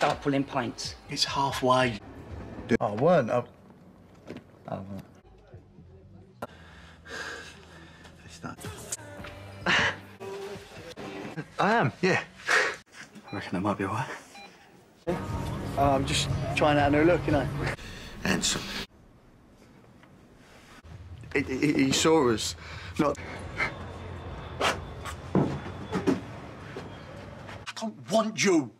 Start pulling pints. It's halfway. I weren't. It's not. I am, yeah. I reckon that might be all right. I'm just trying out a new look, you know. Handsome. He saw us. Not. I don't want you.